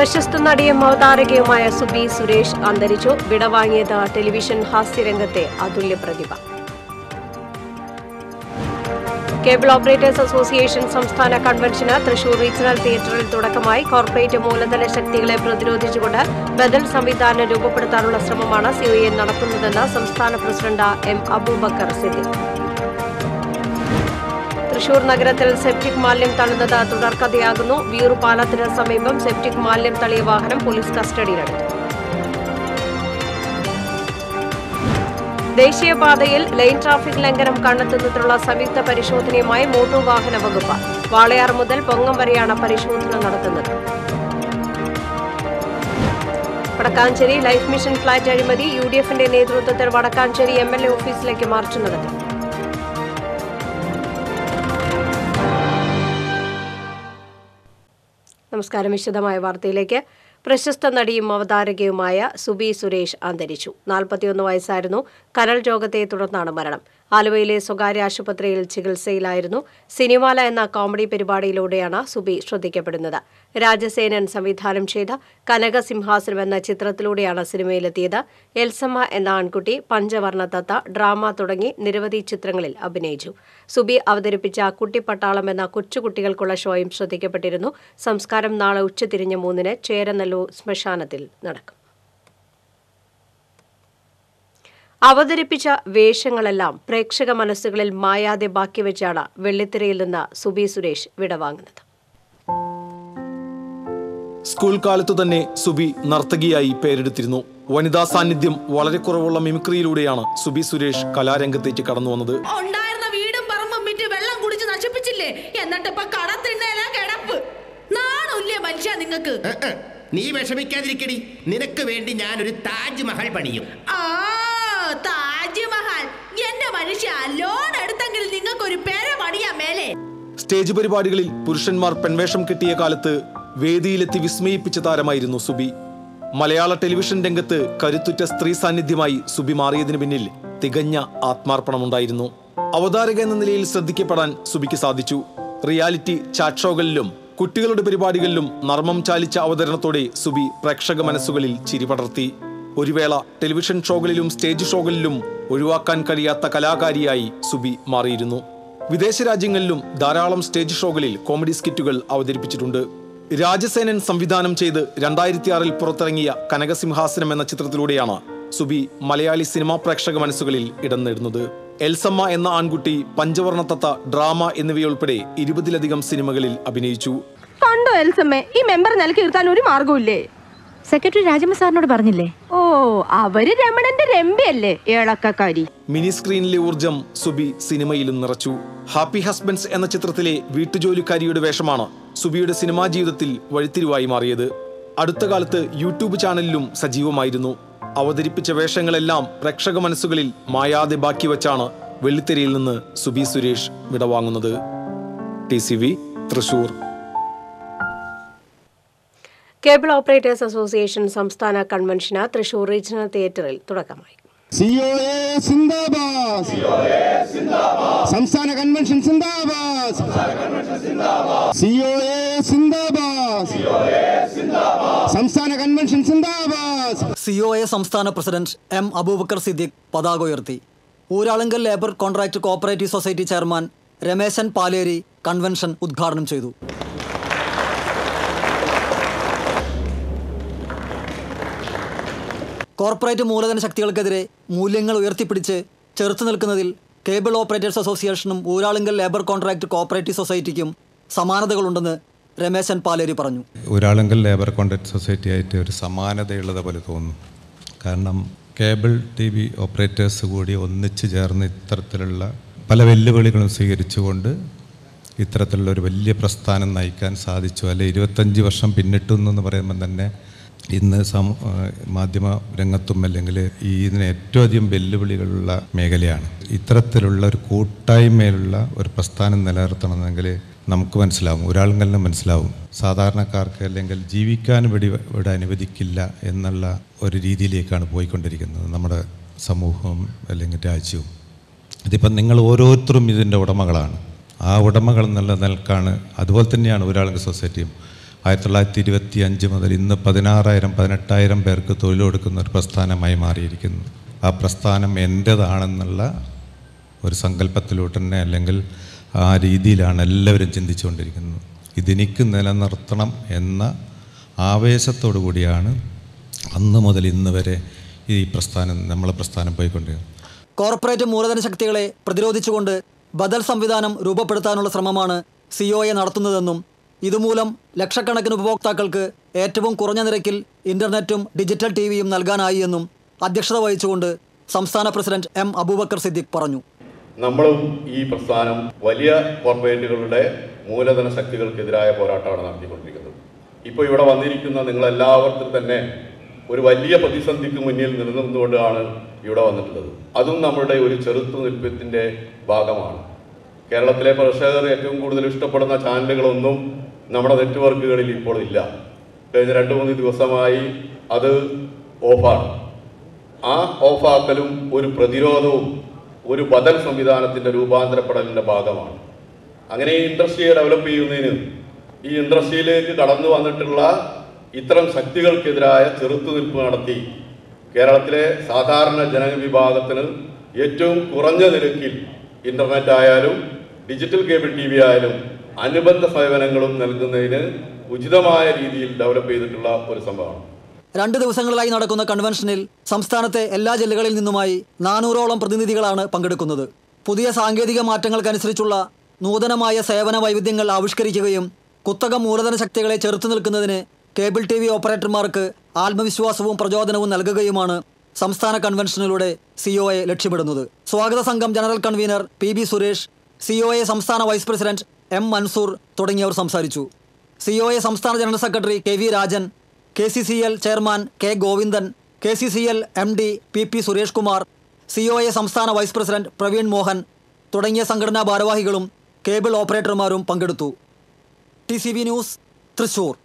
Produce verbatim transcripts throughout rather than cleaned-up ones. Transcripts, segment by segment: പ്രശസ്ത നടിയും അവതാരകയുമായ സുബി സുരേഷ് അന്തരിച്ചു. വിടവാങ്ങിയത് ടെലിവിഷൻ ഹാസ്യരംഗത്തെ അതുല്യ പ്രതിഭ. കേബിൾ ഓപ്പറേറ്റേഴ്സ് അസോസിയേഷൻ സംസ്ഥാന കൺവെൻഷന് തൃശൂർ റീജിയണൽ തിയേറ്ററിൽ തുടക്കമായി. കോർപ്പറേറ്റ് മൂലധന ശക്തികളെ പ്രതിരോധിച്ചുകൊണ്ട് ബദൽ സംവിധാനം രൂപപ്പെടുത്താനുള്ള ശ്രമമാണ് സിഒഎ നടത്തുന്നതെന്ന് സംസ്ഥാന പ്രസിഡന്റ് എം അബൂബക്കർ സിദ്ദീഖ്. തൃശൂർ നഗരത്തിൽ സെപ്റ്റിക് മാലിന്യം തള്ളുന്നത് തുടർക്കഥയാകുന്നു. വിയൂർ പാലത്തിന് സമീപം സെപ്റ്റിക് മാലിന്യം തള്ളിയ വാഹനം പോലീസ് കസ്റ്റഡിയിലെടുത്തു. ദേശീയപാതയിൽ ലൈൻ ട്രാഫിക് ലംഘനം കണ്ടെത്തുന്നതിനുള്ള സംയുക്ത പരിശോധനയുമായി മോട്ടോർ വാഹന വകുപ്പ്. വാളയാർ മുതൽ പൊങ്ങം വരെയാണ് പരിശോധന നടത്തുന്നത്. വടക്കാഞ്ചേരി ലൈഫ് മിഷൻ ഫ്ളാറ്റ് അഴിമതി. യു ഡി എഫിന്റെ നേതൃത്വത്തിൽ വടക്കാഞ്ചേരി എം എൽ എ ഓഫീസിലേക്ക് മാർച്ച് നടത്തി. നമസ്കാരം. വിശദമായ വാർത്തയിലേക്ക്. പ്രശസ്ത നടിയും അവതാരകയുമായ സുബി സുരേഷ് അന്തരിച്ചു. നാൽപ്പത്തിയൊന്ന് വയസ്സായിരുന്നു. കരൾ രോഗത്തെ തുടർന്നാണ് മരണം. ആലുവയിലെ സ്വകാര്യ ആശുപത്രിയിൽ ചികിത്സയിലായിരുന്നു. സിനിമാല എന്ന കോമഡി പരിപാടിയിലൂടെയാണ് സുബി ശ്രദ്ധിക്കപ്പെടുന്നത്. രാജസേനൻ സംവിധാനം ചെയ്ത കനകസിംഹാസനം എന്ന ചിത്രത്തിലൂടെയാണ് സിനിമയിലെത്തിയത്. എൽസമ്മ എന്ന ആൺകുട്ടി, പഞ്ചവർണ്ണ തത്ത, ഡ്രാമ തുടങ്ങി നിരവധി ചിത്രങ്ങളിൽ അഭിനയിച്ചു. സുബി അവതരിപ്പിച്ച കുട്ടിപ്പട്ടാളം എന്ന കൊച്ചുകുട്ടികൾക്കുള്ള ഷോയും ശ്രദ്ധിക്കപ്പെട്ടിരുന്നു. സംസ്കാരം നാളെ ഉച്ചതിരിഞ്ഞ് മൂന്നിന് ചേരനല്ലൂർ ശ്മശാനത്തിൽ നടക്കും. അവതരിപ്പിച്ച വേഷങ്ങളെല്ലാം പ്രേക്ഷക മനസ്സുകളിൽ മായാതെ ബാക്കിവെച്ചാണ് വെള്ളിത്തിരയിൽ നിന്ന് സുബി സുരേഷ് വിടവാങ്ങുന്നത്. സ്കൂൾ കാലത്തു തന്നെ സുബി നർത്തകിയായി പേരെടുത്തിരുന്നു. വനിതാ സാന്നിധ്യം വളരെ കുറവുള്ള മിമിക്രിയിലൂടെയാണ് സുബി സുരേഷ് കലാരംഗത്തേക്ക് കടന്നു വന്നത്. നീ വിഷമിക്കാതിരിക്കടി, നിനക്ക് വേണ്ടി ഞാനൊരു താജ്മഹൽ പണിയും. സ്റ്റേജ് പരിപാടികളിൽ പുരുഷന്മാർ പെൺവേഷം കെട്ടിയ കാലത്ത് വേദിയിലെത്തി വിസ്മയിപ്പിച്ച താരമായിരുന്നു സുബി. മലയാള ടെലിവിഷൻ രംഗത്ത് കരുത്തുറ്റ സ്ത്രീ സാന്നിധ്യമായി സുബി മാറിയതിനു പിന്നിൽ തികഞ്ഞ ആത്മാർപ്പണമുണ്ടായിരുന്നു. അവതാരക എന്ന നിലയിൽ ശ്രദ്ധിക്കപ്പെടാൻ സുബിക്ക് സാധിച്ചു. റിയാലിറ്റി ചാറ്റ് ഷോകളിലും കുട്ടികളുടെ പരിപാടികളിലും നർമ്മം ചാലിച്ച അവതരണത്തോടെ സുബി പ്രേക്ഷക മനസ്സുകളിൽ ചിരിപടർത്തി. ഒരു വേള ടെലിവിഷൻ ഷോകളിലും സ്റ്റേജ് ഷോകളിലും ഒഴിവാക്കാൻ കഴിയാത്ത കലാകാരിയായി സുബി മാറിയിരുന്നു. വിദേശ രാജ്യങ്ങളിലും ധാരാളം സ്റ്റേജ് ഷോകളിൽ കോമഡി സ്കിറ്റുകൾ അവതരിപ്പിച്ചിട്ടുണ്ട്. രാജസേനൻ സംവിധാനം ചെയ്ത് രണ്ടായിരത്തി ആറിൽ പുറത്തിറങ്ങിയ കനകസിംഹാസനം എന്ന ചിത്രത്തിലൂടെയാണ് സുബി മലയാളി സിനിമാ പ്രേക്ഷക മനസ്സുകളിൽ ഇടം നേടുന്നത്. എൽസമ്മ എന്ന ആൺകുട്ടി, പഞ്ചവർണ്ണ തത്ത, ഡ്രാമ എന്നിവയുൾപ്പെടെ ഇരുപതിലധികം സിനിമകളിൽ അഭിനയിച്ചു. കണ്ടോ എൽസമ്മ, ഈ മെമ്പർ നിലക്കിർത്താൻ ഒരു മാർഗവുമില്ലേ? സെക്രട്ടറി രാജമ്മ സാറിനോട് പറഞ്ഞില്ലേ? ഓ, അവര് രമണന്റെ രമ്പിയല്ലേ ഏളക്കാരി. മിനി സ്ക്രീനിലെ ഊർജം സുബി സിനിമയിലും നിറച്ചു. ഹാപ്പി ഹസ്ബൻഡ്സ് എന്ന ചിത്രത്തിലെ വീട്ടുജോലിക്കാരിയുടെ വേഷമാണ് സുബിയുടെ സിനിമാ ജീവിതത്തിൽ വഴിത്തിരിവായി മാറിയത്. അടുത്ത കാലത്ത് യൂട്യൂബ് ചാനലിലും സജീവമായിരുന്നു. അവതരിപ്പിച്ച വേഷങ്ങളെല്ലാം പ്രേക്ഷക മനസ്സുകളിൽ മായാതെ ബാക്കിവെച്ചാണ് വെള്ളിത്തെരയിൽ നിന്ന് സുബി സുരേഷ് വിടവാങ്ങുന്നത്. T C V Thrissur. Cable operators association സംസ്ഥാന കൺവെൻഷന് തൃശൂർ റീജിയണൽ തിയേറ്ററിൽ തുടക്കമായി. സംസ്ഥാന കൺവെൻഷൻ സിന്ദാബാദ്. സംസ്ഥാന കൺവെൻഷൻ സിന്ദാബാദ്. സിഒഎ സംസ്ഥാന പ്രസിഡന്റ് എം അബൂബക്കർ സിദ്ദീഖ് പതാക ഉയർത്തി. Uralungal labour contract cooperative society chairman Rameshan Paleri convention ഉദ്ഘാടനം ചെയ്തു. കോർപ്പറേറ്റ് മൂലധന ശക്തികൾക്കെതിരെ മൂല്യങ്ങൾ ഉയർത്തിപ്പിടിച്ച് ചെറുത്തു നിൽക്കുന്നതിൽ കേബിൾ ഓപ്പറേറ്റേഴ്സ് അസോസിയേഷനും ഊരാളുങ്കൽ ലേബർ കോൺട്രാക്ട് കോഓപ്പറേറ്റീവ് സൊസൈറ്റിക്കും സമാനതകളുണ്ടെന്ന് രമേശൻ പാലേരി പറഞ്ഞു. ഊരാളുങ്കൽ ലേബർ കോൺട്രാക്ട് സൊസൈറ്റിയായിട്ട് ഒരു സമാനതയുള്ളത് പോലെ തോന്നുന്നു. കാരണം കേബിൾ ടി വി ഓപ്പറേറ്റേഴ്സ് കൂടി ഒന്നിച്ചു ചേർന്ന് ഇത്തരത്തിലുള്ള പല വെല്ലുവിളികളും സ്വീകരിച്ചുകൊണ്ട് ഇത്തരത്തിലുള്ള ഒരു വലിയ പ്രസ്ഥാനം നയിക്കാൻ സാധിച്ചു. അല്ലെ, ഇരുപത്തഞ്ച് വർഷം പിന്നിട്ടുന്നു പറയുമ്പോൾ തന്നെ ഇന്ന് സമൂ മാധ്യമ രംഗത്തും അല്ലെങ്കിൽ ഈ ഇതിന് ഏറ്റവും അധികം വെല്ലുവിളികളുള്ള മേഖലയാണ്. ഇത്തരത്തിലുള്ള ഒരു കൂട്ടായ്മയിലുള്ള ഒരു പ്രസ്ഥാനം നിലനിർത്തണമെന്നെങ്കിൽ നമുക്ക് മനസ്സിലാവും, ഒരാളെങ്കിലും മനസ്സിലാവും, സാധാരണക്കാർക്ക് അല്ലെങ്കിൽ ജീവിക്കാൻ വേണ്ടി ഇവിടെ അനുവദിക്കില്ല എന്നുള്ള ഒരു രീതിയിലേക്കാണ് പോയിക്കൊണ്ടിരിക്കുന്നത് നമ്മുടെ സമൂഹവും അല്ലെങ്കിൽ രാജ്യവും. ഇതിപ്പം നിങ്ങൾ ഓരോരുത്തരും ഇതിൻ്റെ ഉടമകളാണ്. ആ ഉടമകൾ എന്നുള്ള നിലക്കാണ്. അതുപോലെ തന്നെയാണ് ഒരാളെങ്കിൽ സൊസൈറ്റിയും ആയിരത്തി തൊള്ളായിരത്തി ഇരുപത്തി അഞ്ച് മുതൽ ഇന്ന് പതിനാറായിരം പതിനെട്ടായിരം പേർക്ക് തൊഴിൽ കൊടുക്കുന്ന ഒരു പ്രസ്ഥാനമായി മാറിയിരിക്കുന്നു. ആ പ്രസ്ഥാനം എൻ്റേതാണെന്നുള്ള ഒരു സങ്കല്പത്തിലോട്ട് തന്നെ അല്ലെങ്കിൽ ആ രീതിയിലാണ് എല്ലാവരും ചിന്തിച്ചുകൊണ്ടിരിക്കുന്നത്. ഇതെനിക്ക് നിലനിർത്തണം എന്ന ആവേശത്തോടു കൂടിയാണ് അന്ന് മുതൽ ഇന്ന് വരെ ഈ പ്രസ്ഥാനം നമ്മളെ പ്രസ്ഥാനം പോയിക്കൊണ്ടിരിക്കുന്നത്. കോർപ്പറേറ്റ് മൂലധന ശക്തികളെ പ്രതിരോധിച്ചുകൊണ്ട് ബദൽ സംവിധാനം രൂപപ്പെടുത്താനുള്ള ശ്രമമാണ് സി ഒ എ നടത്തുന്നതെന്നും ഇതുമൂലം ലക്ഷക്കണക്കിന് ഉപഭോക്താക്കൾക്ക് ഏറ്റവും കുറഞ്ഞ നിരക്കിൽ ഇൻ്റർനെറ്റും ഡിജിറ്റൽ ടി വിയും നൽകാനായി എന്നും അധ്യക്ഷത വഹിച്ചുകൊണ്ട് സംസ്ഥാന പ്രസിഡന്റ് എം അബൂബക്കർ സിദ്ദിഖ് പറഞ്ഞു. നമ്മളും ഈ പ്രസ്ഥാനം വലിയ കോർപ്പറേറ്റുകളുടെ മൂലധന ശക്തികൾക്കെതിരായ പോരാട്ടമാണ് നടത്തിക്കൊണ്ടിരിക്കുന്നത്. ഇപ്പോൾ ഇവിടെ വന്നിരിക്കുന്ന നിങ്ങളെല്ലാവർക്കും തന്നെ ഒരു വലിയ പ്രതിസന്ധിക്ക് മുന്നിൽ നിലനിന്നുകൊണ്ടാണ് ഇവിടെ വന്നിട്ടുള്ളത്. അതും നമ്മുടെ ഒരു ചെറുത്തുനിൽപ്പത്തിൻ്റെ ഭാഗമാണ്. കേരളത്തിലെ പ്രേക്ഷകർ ഏറ്റവും കൂടുതൽ ഇഷ്ടപ്പെടുന്ന ചാനലുകളൊന്നും നമ്മുടെ നെറ്റ്വർക്കുകളിൽ ഇപ്പോൾ ഇല്ല. കഴിഞ്ഞ രണ്ട് മൂന്ന് ദിവസമായി അത് ഓഫാണ്. ആ ഓഫാക്കലും ഒരു പ്രതിരോധവും ഒരു ബദൽ സംവിധാനത്തിൻ്റെ രൂപാന്തരപ്പെടലിൻ്റെ ഭാഗമാണ്. അങ്ങനെ ഈ ഇൻഡസ്ട്രിയെ ഡെവലപ്പ് ചെയ്യുന്നതിന് ഈ ഇൻഡസ്ട്രിയിലേക്ക് കടന്നു വന്നിട്ടുള്ള ഇത്തരം ശക്തികൾക്കെതിരായ ചെറുത്തുനിൽപ്പ് നടത്തി കേരളത്തിലെ സാധാരണ ജനവിഭാഗത്തിന് ഏറ്റവും കുറഞ്ഞ നിരക്കിൽ ഇൻ്റർനെറ്റ് ആയാലും ഡിജിറ്റൽ കേബിൾ ടി വി ആയാലും അനുബന്ധ സേവനങ്ങളും നൽകുന്നതിന് ഉചിതമായ രീതിയിൽ ഡെവലപ്പ് ചെയ്തിട്ടുള്ള ഒരു സംഭവമാണ്. രണ്ട് ദിവസങ്ങളിലായി നടക്കുന്ന കൺവെൻഷനിൽ സംസ്ഥാനത്തെ എല്ലാ ജില്ലകളിൽ നിന്നുമായി നാനൂറോളം പ്രതിനിധികളാണ് പങ്കെടുക്കുന്നത്. പുതിയ സാങ്കേതിക മാറ്റങ്ങൾക്കനുസരിച്ചുള്ള നൂതനമായ സേവന വൈവിധ്യങ്ങൾ ആവിഷ്കരിക്കുകയും കുത്തക മൂലധന ശക്തികളെ ചെറുത്തു നിൽക്കുന്നതിന് കേബിൾ ടി വി ഓപ്പറേറ്റർമാർക്ക് ആത്മവിശ്വാസവും പ്രചോദനവും നൽകുകയുമാണ് സംസ്ഥാന കൺവെൻഷനിലൂടെ സി ഒ എ ലക്ഷ്യമിടുന്നത്. സ്വാഗത സംഘം general convener P B Suresh, C O A സംസ്ഥാന വൈസ് പ്രസിഡന്റ് എം മൻസൂർ തുടങ്ങിയവർ സംസാരിച്ചു. സി ഒ എ സംസ്ഥാന general secretary K V Rajan, K C C L chairman K Govindan, K C C L M D P P Suresh Kumar, C O A സംസ്ഥാന vice president Praveen Mohan തുടങ്ങിയ സംഘടനാ ഭാരവാഹികളും cable ഓപ്പറേറ്റർമാരും പങ്കെടുത്തു. T C V news, Thrissur.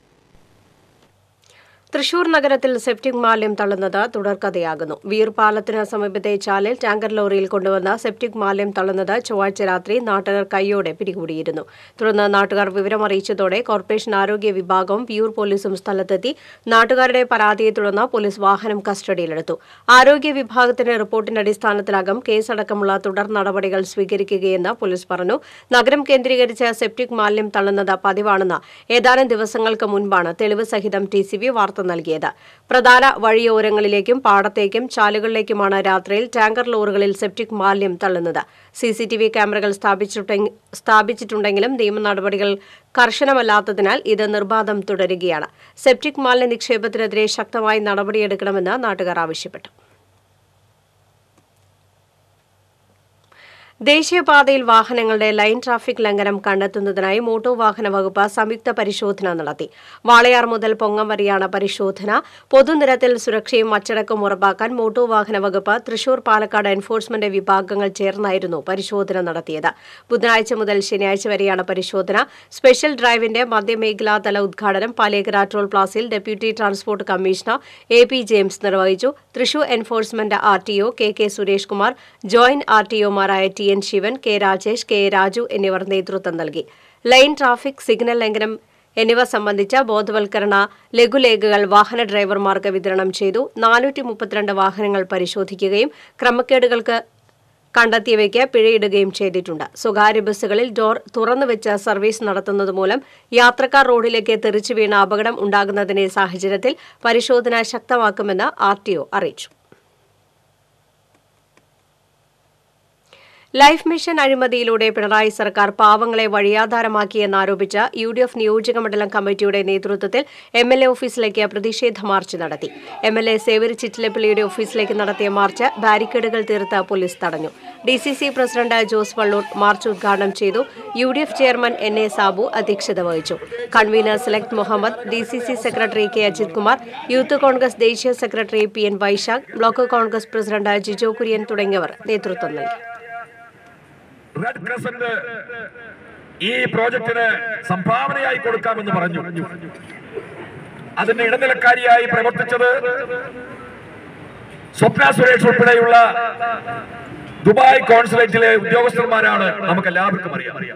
Thrissur നഗരത്തിൽ septic മാലിന്യം തള്ളുന്നത് തുടർക്കഥയാകുന്നു. വീർപാലത്തിന് സമീപത്തെ ചാലിൽ ടാങ്കർ ലോറിയിൽ കൊണ്ടുവന്ന സെപ്റ്റിക് മാലിന്യം തള്ളുന്നത് ചൊവ്വാഴ്ച രാത്രി നാട്ടുകാർ കൈയോടെ പിടികൂടിയിരുന്നു. തുടർന്ന് നാട്ടുകാർ വിവരമറിയിച്ചതോടെ കോർപ്പറേഷൻ ആരോഗ്യ വിഭാഗവും വിയൂർ പോലീസും സ്ഥലത്തെത്തി. നാട്ടുകാരുടെ പരാതിയെ തുടർന്ന് പോലീസ് വാഹനം കസ്റ്റഡിയിലെടുത്തു. ആരോഗ്യ വിഭാഗത്തിന്റെ റിപ്പോർട്ടിന്റെ അടിസ്ഥാനത്തിലാകും കേസടക്കമുള്ള തുടർ നടപടികൾ സ്വീകരിക്കുകയെന്ന് പോലീസ് പറഞ്ഞു. നഗരം കേന്ദ്രീകരിച്ച് സെപ്റ്റിക് മാലിന്യം തള്ളുന്നത് പതിവാണെന്ന് ഏതാനും ദിവസങ്ങൾക്ക് മുൻപാണ് തെളിവ് സഹിതം ടി സി ബി വാർത്ത നൽകിയത്. പ്രധാന വഴിയോരങ്ങളിലേക്കും പാടത്തേക്കും ചാലുകളിലേക്കുമാണ് രാത്രിയിൽ ടാങ്കർ ലോറികളിൽ സെപ്റ്റിക് മാലിന്യം തള്ളുന്നത്. സിസിടിവി ക്യാമറകൾ സ്ഥാപിച്ചിട്ടുണ്ടെങ്കിലും നിയമ നടപടികൾ കർശനമല്ലാത്തതിനാൽ ഇത് നിർബാധം തുടരുകയാണ്. സെപ്റ്റിക് മാലിന്യ നിക്ഷേപത്തിനെതിരെ ശക്തമായി നടപടിയെടുക്കണമെന്ന് നാട്ടുകാർ ആവശ്യപ്പെട്ടു. ദേശീയപാതയിൽ വാഹനങ്ങളുടെ ലൈൻ ട്രാഫിക് ലംഘനം കണ്ടെത്തുന്നതിനായി മോട്ടോർ വാഹന വകുപ്പ് സംയുക്ത പരിശോധന നടത്തി. വാളയാർ മുതൽ പൊങ്ങം വരെയാണ് പരിശോധന. പൊതുനിരത്തിൽ സുരക്ഷയും അച്ചടക്കവും ഉറപ്പാക്കാൻ മോട്ടോർ വാഹന വകുപ്പ്, തൃശൂർ, പാലക്കാട് എൻഫോഴ്സ്മെന്റ് വിഭാഗങ്ങൾ ചേർന്നായിരുന്നു പരിശോധന നടത്തിയത്. ബുധനാഴ്ച മുതൽ ശനിയാഴ്ച വരെയാണ് പരിശോധന. സ്പെഷ്യൽ ഡ്രൈവിന്റെ മധ്യമേഖലാതല ഉദ്ഘാടനം പാലേക്കര ടോൾ പ്ലാസയിൽ deputy transport commissioner A P James നിർവഹിച്ചു. Thrissur enforcement R T O K K Suresh Kumar, joint R T ഒമാരായ T N Sivan, K Rajesh, K Raju എന്നിവർ നേതൃത്വം നൽകി. ലൈൻ ട്രാഫിക്, സിഗ്നൽ ലംഘനം എന്നിവ സംബന്ധിച്ച ബോധവൽക്കരണ ലഘുലേഖകൾ വാഹന ഡ്രൈവർമാർക്ക് വിതരണം ചെയ്തു. നാനൂറ്റി മുപ്പത്തിരണ്ട് വാഹനങ്ങൾ പരിശോധിക്കുകയും ക്രമക്കേടുകൾക്ക് കണ്ടെത്തിയവയ്ക്ക് പിഴയിടുകയും ചെയ്തിട്ടുണ്ട്. സ്വകാര്യ ബസ്സുകളിൽ ഡോർ തുറന്നുവെച്ച് സർവീസ് നടത്തുന്നത് മൂലം യാത്രക്കാർ റോഡിലേക്ക് തെറിച്ചു വീണ അപകടം ഉണ്ടാകുന്നതിന്റെ സാഹചര്യത്തിൽ പരിശോധന ശക്തമാക്കുമെന്ന് ആർ ടി ഒ അറിയിച്ചു. ലൈഫ് മിഷൻ അഴിമതിയിലൂടെ പിണറായി സർക്കാർ പാവങ്ങളെ വഴിയാധാരമാക്കിയെന്നാരോപിച്ച് യു ഡി എഫ് നിയോജകമണ്ഡലം കമ്മിറ്റിയുടെ നേതൃത്വത്തിൽ എം എൽ എ ഓഫീസിലേക്ക് പ്രതിഷേധ മാർച്ച് നടത്തി. എം എൽ എ സേവരി ചിറ്റിലപ്പിള്ളിയുടെ ഓഫീസിലേക്ക് നടത്തിയ മാർച്ച് ബാരിക്കേഡുകൾ തീർത്ത് പോലീസ് തടഞ്ഞു. D C C president Jose Vallur march ഉദ്ഘാടനം ചെയ്തു. U D F chairman N A Sabu അധ്യക്ഷത വഹിച്ചു. കൺവീനർ സെലക്ട് മുഹമ്മദ്, D C C secretary K Ajith Kumar, youth Congress ദേശീയ secretary P N Vaishakh, block Congress president Jijo Kurian തുടങ്ങിയവർ നേതൃത്വം നൽകി. റെഡ് ക്രസന്റ് ഈ പ്രോജക്ടിന് സംഭാവനയായി കൊടുക്കാമെന്ന് പറഞ്ഞു. അതിന്റെ ഇടനിലക്കാരിയായി പ്രവർത്തിച്ചത് സ്വപ്ന സുരേഷ് ഉൾപ്പെടെയുള്ള ദുബായ് കോൺസുലേറ്റിലെ ഉദ്യോഗസ്ഥന്മാരാണ്. നമുക്ക് എല്ലാവർക്കും അറിയാം.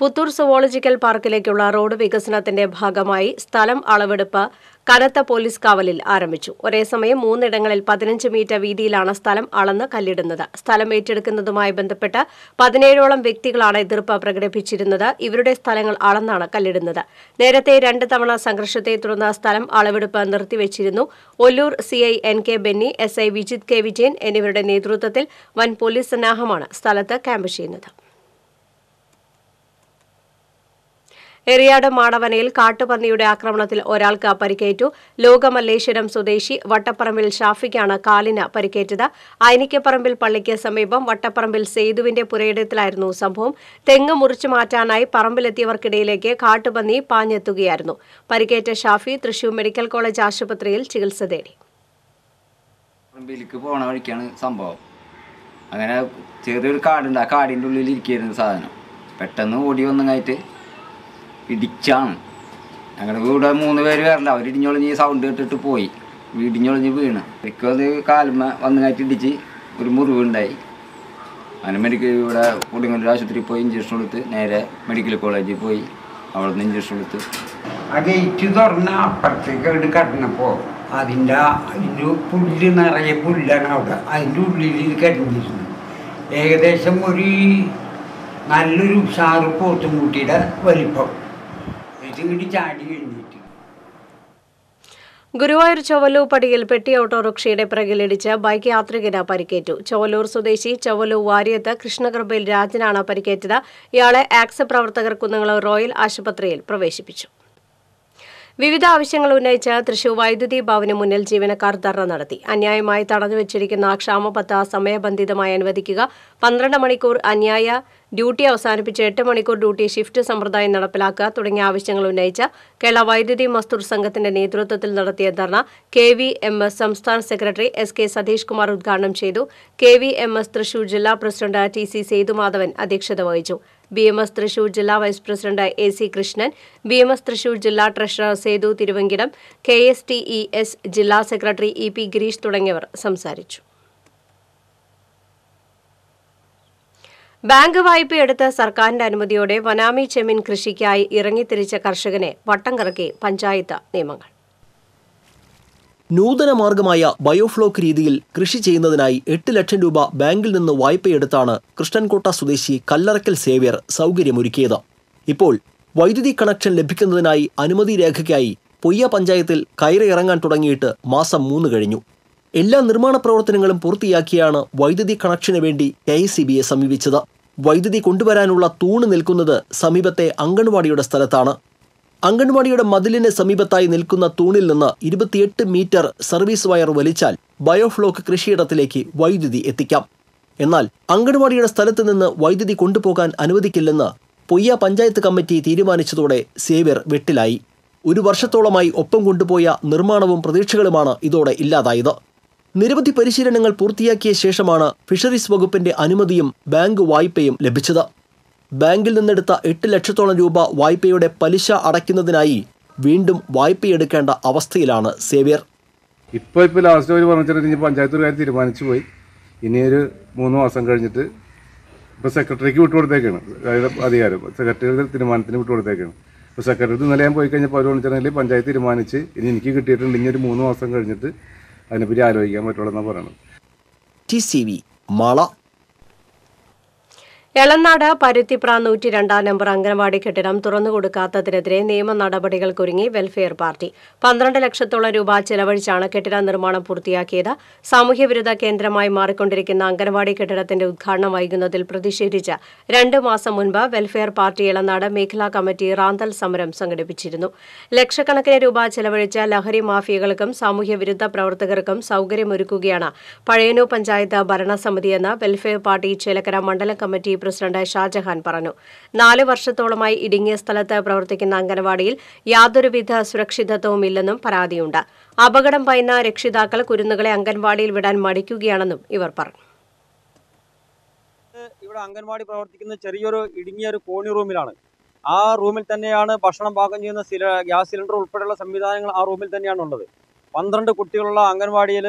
പുത്തൂർ സുവോളജിക്കൽ പാർക്കിലേക്കുള്ള റോഡ് വികസനത്തിന്റെ ഭാഗമായി സ്ഥലം അളവെടുപ്പ് കനത്ത പോലീസ് കാവലിൽ ആരംഭിച്ചു. ഒരേസമയം മൂന്നിടങ്ങളിൽ പതിനഞ്ച് മീറ്റർ വീതിയിലാണ് സ്ഥലം അളന്ന് കല്ലിടുന്നത്. സ്ഥലം ഏറ്റെടുക്കുന്നതുമായി ബന്ധപ്പെട്ട് പതിനേഴോളം വ്യക്തികളാണ് എതിർപ്പ് പ്രകടിപ്പിച്ചിരുന്നത്. ഇവരുടെ സ്ഥലങ്ങൾ അളന്നാണ് കല്ലിടുന്നത്. നേരത്തെ രണ്ട് തവണ സംഘർഷത്തെ തുടർന്ന് സ്ഥലം അളവെടുപ്പ് നിർത്തിവെച്ചിരുന്നു. Ollur C I N K Benny, S I Vijith K Vijayan എന്നിവരുടെ നേതൃത്വത്തിൽ വൻ പോലീസ് സന്നാഹമാണ് സ്ഥലത്ത് ക്യാമ്പ് ചെയ്യുന്നത്. എറിയാട് മാടവനയിൽ കാട്ടുപന്നിയുടെ ആക്രമണത്തിൽ ഒരാൾക്ക് പരിക്കേറ്റു. ലോകമല്ലേശ്വരം സ്വദേശി വട്ടപ്പറമ്പിൽ ഷാഫിക്കാണ് കാലിന് പരിക്കേറ്റത്. ഐനിക്കപ്പറമ്പിൽ പള്ളിക്ക് സമീപം വട്ടപ്പറമ്പിൽ സേതുവിന്റെ പുരയിടത്തിലായിരുന്നു സംഭവം. തെങ്ങ് മുറിച്ചു മാറ്റാനായി പറമ്പിലെത്തിയവർക്കിടയിലേക്ക് കാട്ടുപന്നി പാഞ്ഞെത്തുകയായിരുന്നു. പരിക്കേറ്റ ഷാഫി തൃശൂർ മെഡിക്കൽ കോളേജ് ആശുപത്രിയിൽ ചികിത്സ തേടി. സംഭവം അങ്ങനെ ചെറിയൊരു കാടുണ്ട്, ആ കാടിൻ്റെ ഉള്ളിൽ ഇരിക്കുകയായിരുന്നു സാധനം. പെട്ടെന്ന് ഓടി വന്നങ്ങായിട്ട് ഇടിച്ചാണ്. ഞങ്ങളുടെ ഇവിടെ മൂന്ന് പേര് വരണ്ട, അവർ ഇടിഞ്ഞൊളിഞ്ഞ് സൗണ്ട് കേട്ടിട്ട് പോയി. ഇടിഞ്ഞൊളിഞ്ഞ് വീണ് എനിക്ക് അത് കാൽമ വന്നങ്ങായിട്ട് ഇടിച്ച് ഒരു മുറിവുണ്ടായി. അങ്ങനെ മെഡിക്കൽ ഇവിടെ കൊടുങ്ങല്ലൂർ ആശുപത്രിയിൽ പോയി ഇഞ്ചക്ഷൻ കൊടുത്ത് നേരെ മെഡിക്കൽ കോളേജിൽ പോയി അവിടെ നിന്ന് ഇഞ്ചക്ഷൻ കൊടുത്ത് ആ ഗേറ്റ് തുറന്ന അപ്പുറത്തേക്ക് കടന്നപ്പോൾ അതിൻ്റെ അതിൻ്റെ പുല്ല് നിറയെ പുല്ലാണ് അവിടെ. അതിൻ്റെ ഉള്ളിൽ കിടന്നിരുന്നു ഏകദേശം ഒരു നല്ലൊരു ഉഷാറ് പോത്തുംകുട്ടിയുടെ വലിപ്പം. ഗുരുവായൂർ ചൊവ്വലൂപ്പടിയിൽ പെട്ടി ഓട്ടോറിക്ഷയുടെ പിറകിലിടിച്ച് ബൈക്ക് യാത്രികന് പരിക്കേറ്റു. ചൊവ്വലൂർ സ്വദേശി ചൊവ്വലൂർ വാര്യത്ത് കൃഷ്ണകൃപയിൽ രാജനാണ് പരിക്കേറ്റത്. ഇയാളെ ആക്സ് പ്രവർത്തകർ കുന്നംകുളം റോയൽ ആശുപത്രിയിൽ പ്രവേശിപ്പിച്ചു. വിവിധ ആവശ്യങ്ങൾ ഉന്നയിച്ച് തൃശൂർ വൈദ്യുതി ഭവന് മുന്നിൽ ജീവനക്കാർ ധർണ നടത്തി. അന്യായമായി തടഞ്ഞുവച്ചിരിക്കുന്ന ക്ഷാമബത്ത സമയബന്ധിതമായി അനുവദിക്കുക, പന്ത്രണ്ട് മണിക്കൂർ അന്യായ ഡ്യൂട്ടി അവസാനിപ്പിച്ച് എട്ട് മണിക്കൂർ ഡ്യൂട്ടി ഷിഫ്റ്റ് സമ്പ്രദായം നടപ്പിലാക്കുക തുടങ്ങിയ ആവശ്യങ്ങൾ ഉന്നയിച്ച് കേരള വൈദ്യുതി മസ്ദൂർ സംഘത്തിന്റെ നേതൃത്വത്തിൽ നടത്തിയ ധർണ കെ വി എം എസ് സംസ്ഥാന secretary S K Satheesh Kumar ഉദ്ഘാടനം ചെയ്തു. K V M S Thrissur ജില്ലാ പ്രസിഡന്റ് ടി സി സേതുമാധവൻ അധ്യക്ഷത വഹിച്ചു. ബി എം എസ് തൃശൂർ ജില്ലാ vice president A C Krishnan, B M S Thrissur ജില്ലാ treasurer Sethu Thiruvankidam, K S T E S ജില്ലാ സെക്രട്ടറി ഇ പി ഗിരീഷ് തുടങ്ങിയവർ സംസാരിച്ചു. ബാങ്ക് വായ്പയെടുത്ത് സർക്കാരിന്റെ അനുമതിയോടെ വനാമി ചെമ്മീൻ കൃഷിക്കായി ഇറങ്ങിത്തിരിച്ച കർഷകനെ വട്ടം കറക്കി പഞ്ചായത്ത് നിയമങ്ങൾ. നൂതന മാർഗമായ ബയോഫ്ലോക്ക് രീതിയിൽ കൃഷി ചെയ്യുന്നതിനായി എട്ട് ലക്ഷം രൂപ ബാങ്കിൽ നിന്ന് വായ്പയെടുത്താണ് കൃഷ്ണൻകോട്ട സ്വദേശി കല്ലറക്കൽ സേവ്യർ സൗകര്യമൊരുക്കിയത്. ഇപ്പോൾ വൈദ്യുതി കണക്ഷൻ ലഭിക്കുന്നതിനായി അനുമതി രേഖയ്ക്കായി പൊയ്യ പഞ്ചായത്തിൽ കയറിയിറങ്ങാൻ തുടങ്ങിയിട്ട് മാസം മൂന്ന് കഴിഞ്ഞു. എല്ലാ നിർമ്മാണ പ്രവർത്തനങ്ങളും പൂർത്തിയാക്കിയാണ് വൈദ്യുതി കണക്ഷന് വേണ്ടി കെ എസ് ഇ ബിയെ സമീപിച്ചത്. വൈദ്യുതി കൊണ്ടുവരാനുള്ള തൂണ് നിൽക്കുന്നത് സമീപത്തെ അംഗൻവാടിയുടെ സ്ഥലത്താണ്. അംഗൻവാടിയുടെ മതിലിന് സമീപത്തായി നിൽക്കുന്ന തൂണിൽ നിന്ന് ഇരുപത്തിയെട്ട് മീറ്റർ സർവീസ് വയർ വലിച്ചാൽ ബയോഫ്ലോക്ക് കൃഷിയിടത്തിലേക്ക് വൈദ്യുതി എത്തിക്കാം. എന്നാൽ അംഗൻവാടിയുടെ സ്ഥലത്ത് നിന്ന് വൈദ്യുതി കൊണ്ടുപോകാൻ അനുവദിക്കില്ലെന്ന് പൊയ്യ പഞ്ചായത്ത് കമ്മിറ്റി തീരുമാനിച്ചതോടെ സേവ്യർ വെട്ടിലായി. ഒരു വർഷത്തോളമായി ഒപ്പം കൊണ്ടുപോയ നിർമ്മാണവും പ്രതീക്ഷകളുമാണ് ഇതോടെ ഇല്ലാതായത്. നിരവധി പരിശീലനങ്ങൾ പൂർത്തിയാക്കിയ ശേഷമാണ് ഫിഷറീസ് വകുപ്പിന്റെ അനുമതിയും ബാങ്ക് വായ്പയും ലഭിച്ചത്. ബാങ്കിൽ നിന്നെടുത്ത എട്ട് ലക്ഷത്തോളം രൂപ വായ്പയുടെ പലിശ അടയ്ക്കുന്നതിനായി വീണ്ടും വായ്പയെടുക്കേണ്ട അവസ്ഥയിലാണ് സേവ്യർ. ഇപ്പോൾ ഇപ്പോൾ ലാസ്റ്റ് അവർ പറഞ്ഞിട്ട് പഞ്ചായത്ത് ഒരു കാര്യം തീരുമാനിച്ചു പോയി. ഇനി ഒരു മൂന്ന് മാസം കഴിഞ്ഞിട്ട് ഇപ്പോൾ സെക്രട്ടറിക്ക് വിട്ടുകൊടുത്തേക്കാണ് അധികാരം. സെക്രട്ടറിയുടെ തീരുമാനത്തിന് വിട്ടുകൊടുത്തേക്കാണ്. ഇപ്പോൾ സെക്രട്ടറി ഇന്നലെ പോയി കഴിഞ്ഞപ്പോൾ അവർ പറഞ്ഞിട്ടുണ്ടെങ്കിൽ പഞ്ചായത്ത് തീരുമാനിച്ച് ഇനി എനിക്ക് കിട്ടിയിട്ടുണ്ടെങ്കിൽ ഒരു മൂന്ന് മാസം കഴിഞ്ഞിട്ട് അതിനെപ്പറ്റി ആലോചിക്കാൻ പറ്റുള്ളൂ എന്നാണ് പറയുന്നത്. T C V Mala. Elanad Paruthipra നൂറ്റി രണ്ടാം നമ്പർ അംഗൻവാടി കെട്ടിടം തുറന്നുകൊടുക്കാത്തതിനെതിരെ നിയമ നടപടികൾക്കൊരുങ്ങി വെൽഫെയർ പാർട്ടി. പന്ത്രണ്ട് ലക്ഷത്തോളം രൂപ ചെലവഴിച്ചാണ് കെട്ടിട നിർമ്മാണം പൂർത്തിയാക്കിയത്. സാമൂഹ്യവിരുദ്ധ കേന്ദ്രമായി മാറിക്കൊണ്ടിരിക്കുന്ന അംഗൻവാടി കെട്ടിടത്തിന്റെ ഉദ്ഘാടനം വൈകുന്നതിൽ പ്രതിഷേധിച്ച് രണ്ടു മാസം മുൻപ് വെൽഫെയർ പാർട്ടി എളനാട് മേഖലാ കമ്മിറ്റി റാന്തൽ സമരം സംഘടിപ്പിച്ചിരുന്നു. ലക്ഷക്കണക്കിന് രൂപ ചെലവഴിച്ച ലഹരി മാഫിയകൾക്കും സാമൂഹ്യവിരുദ്ധ പ്രവർത്തകർക്കും സൗകര്യമൊരുക്കുകയാണ് പഴയന്നൂർ പഞ്ചായത്ത് ഭരണസമിതിയെന്ന് വെൽഫെയർ പാർട്ടി ചേലക്കര മണ്ഡലം കമ്മിറ്റി പ്രസിഡന്റ് ഷാജഹാൻ പറഞ്ഞു. നാല് വർഷത്തോളമായി ഇടുങ്ങിയ സ്ഥലത്ത് പ്രവർത്തിക്കുന്ന അംഗൻവാടിയിൽ യാതൊരുവിധ സുരക്ഷിതത്വവും ഇല്ലെന്നും പരാതിയുണ്ട്. അപകടം ഭയന്ന രക്ഷിതാക്കൾ കുരുന്നുകളെ അംഗൻവാടിയിൽ വിടാൻ മടിക്കുകയാണെന്നും ഇവർ പറഞ്ഞു. ഇവിടെ അംഗൻവാടി പ്രവർത്തിക്കുന്ന ചെറിയൊരു ഇടുങ്ങിയ ഒരു കോണി റൂമിലാണ്. ആ റൂമിൽ തന്നെയാണ് ഭക്ഷണം പാകം ചെയ്യുന്ന ഗ്യാസ് സിലിണ്ടർ ഉൾപ്പെടെയുള്ള സംവിധാനങ്ങൾ ആ റൂമിൽ തന്നെയാണ് ഉള്ളത്. പന്ത്രണ്ട് കുട്ടികളുള്ള അംഗൻവാടിയിൽ